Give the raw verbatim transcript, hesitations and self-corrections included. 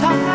top.